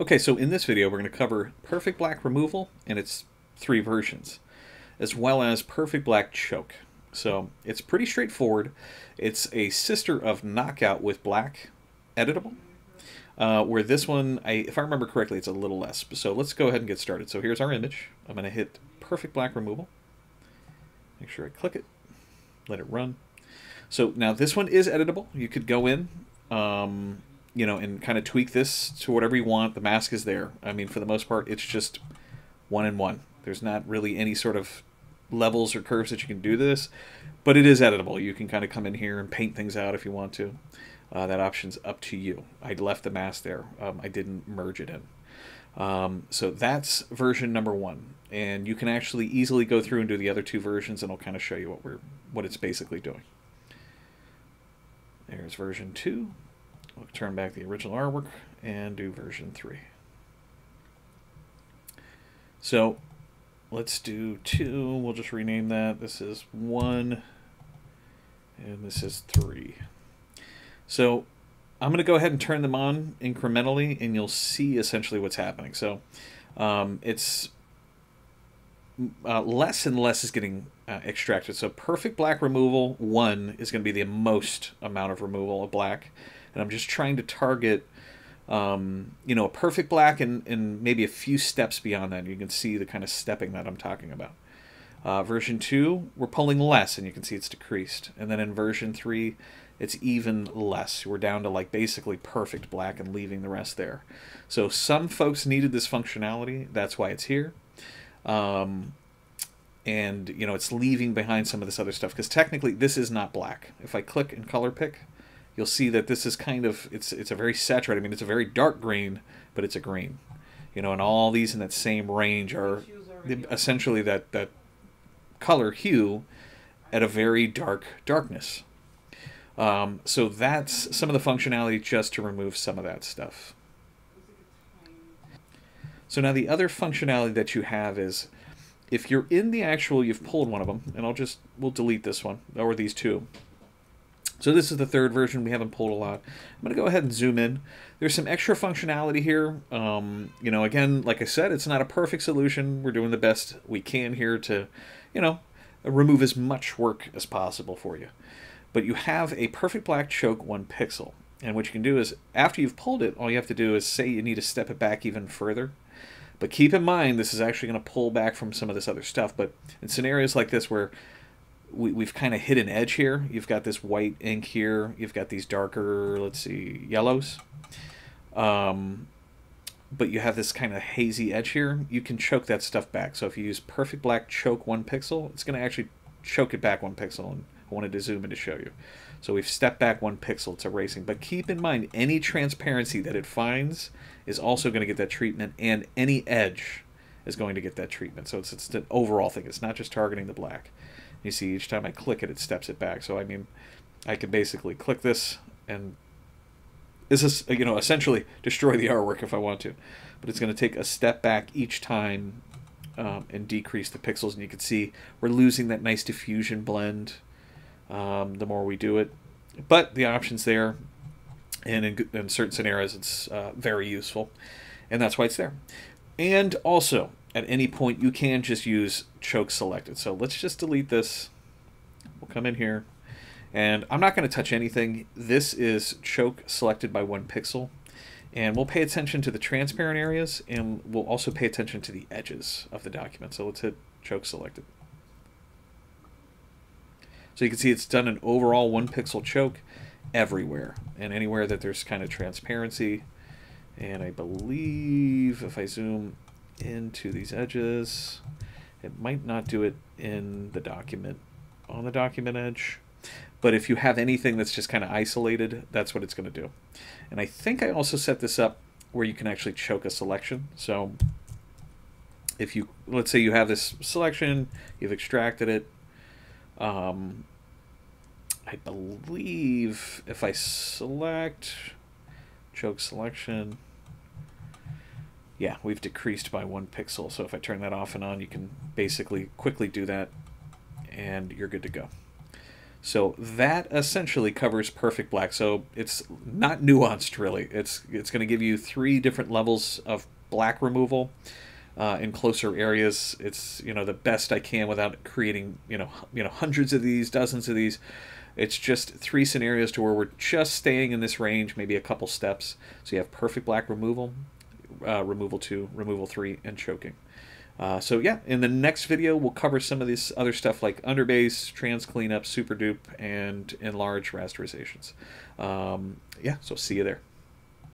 Okay, so in this video we're going to cover Perfect Black Removal and its three versions, as well as Perfect Black Choke. So it's pretty straightforward. It's a sister of Knockout with black editable, where this one, if I remember correctly, it's a little less. So let's go ahead and get started. So here's our image. I'm going to hit Perfect Black Removal. Make sure I click it. Let it run. So now this one is editable. You could go in, you know, and kind of tweak this to whatever you want. The mask is there. I mean, for the most part, it's just one and one. There's not really any sort of levels or curves that you can do to this, but it is editable. You can kind of come in here and paint things out if you want to. That option's up to you. I left the mask there. I didn't merge it in. So that's version number one. And you can actually easily go through and do the other two versions, and I'll kind of show you what it's basically doing. There's version two. We'll turn back the original artwork and do version 3. So let's do 2. We'll just rename that. This is 1 and this is 3. So I'm going to go ahead and turn them on incrementally, and you'll see essentially what's happening. So it's less and less is getting extracted. So Perfect Black Removal 1 is going to be the most amount of removal of black. And I'm just trying to target, you know, a perfect black and maybe a few steps beyond that. You can see the kind of stepping that I'm talking about. Version 2, we're pulling less, and you can see it's decreased. And then in version 3, it's even less. We're down to like basically perfect black and leaving the rest there. So some folks needed this functionality. That's why it's here. And, you know, it's leaving behind some of this other stuff because technically this is not black. If I click and color pick, you'll see that this is kind of, it's a very saturated, I mean, it's a very dark green, but it's a green. You know, and all these in that same range are essentially that color hue at a very dark darkness. So that's some of the functionality just to remove some of that stuff. So now the other functionality that you have is, if you're in the actual, you've pulled one of them, and we'll delete this one, or these two. So this is the third version. We haven't pulled a lot. I'm going to go ahead and zoom in. There's some extra functionality here. You know, again, like I said, it's not a perfect solution. We're doing the best we can here to, you know, remove as much work as possible for you. But you have a Perfect Black Choke 1 pixel. And what you can do is, after you've pulled it, all you have to do is say you need to step it back even further. But keep in mind, this is actually going to pull back from some of this other stuff. But in scenarios like this where we've kind of hit an edge here. You've got this white ink here. You've got these darker, let's see, yellows. But you have this kind of hazy edge here. You can choke that stuff back. So if you use Perfect Black Choke 1 pixel, it's going to actually choke it back 1 pixel. And I wanted to zoom in to show you. So we've stepped back 1 pixel. It's erasing. But keep in mind, any transparency that it finds is also going to get that treatment, and any edge is going to get that treatment. So it's an overall thing. It's not just targeting the black. You see, each time I click it, it steps it back. So, I mean, I could basically click this and this is, you know, essentially destroy the artwork if I want to. But it's going to take a step back each time and decrease the pixels. And you can see we're losing that nice diffusion blend the more we do it. But the option's there. And in certain scenarios, it's very useful. And that's why it's there. And also, at any point, you can just use choke selected. So let's just delete this. We'll come in here. And I'm not going to touch anything. This is choke selected by 1 pixel. And we'll pay attention to the transparent areas, and we'll also pay attention to the edges of the document. So let's hit choke selected. So you can see it's done an overall 1 pixel choke everywhere, and anywhere that there's kind of transparency. And I believe if I zoom into these edges, it might not do it in the document, on the document edge, but if you have anything that's just kind of isolated, that's what it's going to do. And I think I also set this up where you can actually choke a selection. So if you, let's say you have this selection, you've extracted it, I believe if I select choke selection, yeah, we've decreased by 1 pixel. So if I turn that off and on, you can basically quickly do that, and you're good to go. So that essentially covers Perfect Black. So it's not nuanced, really. It's going to give you three different levels of black removal in closer areas. It's, you know, the best I can without creating, you know, hundreds of these, dozens of these. It's just three scenarios to where we're just staying in this range, maybe a couple steps. So you have Perfect Black removal, removal 2, removal 3, and choking. So yeah, in the next video, we'll cover some of this other stuff like underbase, trans cleanup, super dupe, and enlarge rasterizations. Yeah, so see you there.